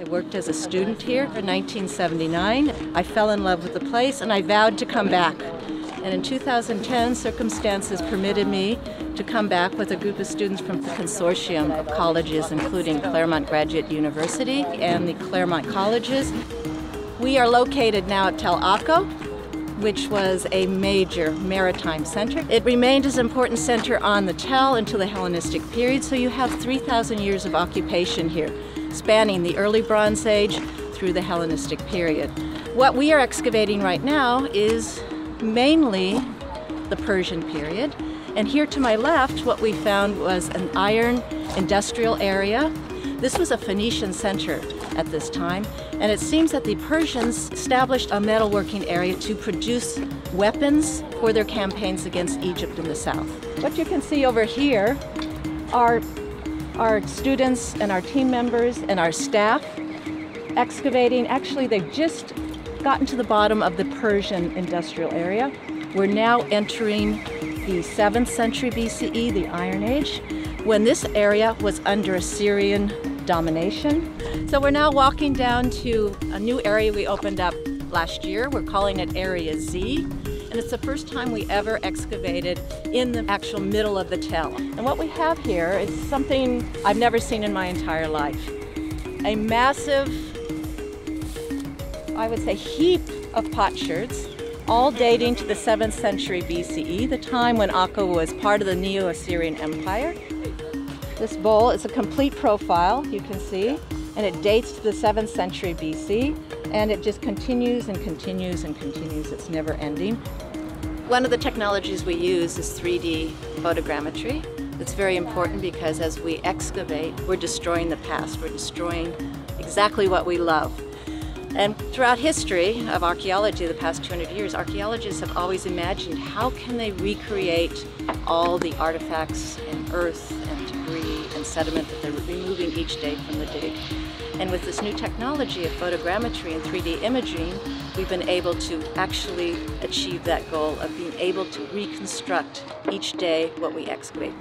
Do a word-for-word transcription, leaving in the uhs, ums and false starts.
I worked as a student here in nineteen seventy-nine. I fell in love with the place and I vowed to come back. And in two thousand ten, circumstances permitted me to come back with a group of students from the consortium of colleges, including Claremont Graduate University and the Claremont Colleges. We are located now at Tel Akko, which was a major maritime center. It remained as an important center on the Tel until the Hellenistic period, so you have three thousand years of occupation here, spanning the early Bronze Age through the Hellenistic period. What we are excavating right now is mainly the Persian period. And here to my left, what we found was an iron industrial area. This was a Phoenician center at this time, and it seems that the Persians established a metalworking area to produce weapons for their campaigns against Egypt in the south. What you can see over here are our students and our team members and our staff excavating. Actually, they've just gotten to the bottom of the Persian industrial area. We're now entering the seventh century B C E, the Iron Age, when this area was under Assyrian domination. So we're now walking down to a new area we opened up last year. We're calling it Area Z, and it's the first time we ever excavated in the actual middle of the Tel. And what we have here is something I've never seen in my entire life. A massive, I would say, heap of potsherds, all dating to the seventh century B C E, the time when Akko was part of the Neo-Assyrian Empire. This bowl is a complete profile, you can see, and it dates to the seventh century B C, and it just continues and continues and continues. It's never ending. One of the technologies we use is three D photogrammetry. It's very important because as we excavate, we're destroying the past. We're destroying exactly what we love. And throughout history of archaeology, the past two hundred years, archaeologists have always imagined how can they recreate all the artifacts and earth and and sediment that they're removing each day from the dig. And with this new technology of photogrammetry and three D imaging, we've been able to actually achieve that goal of being able to reconstruct each day what we excavate.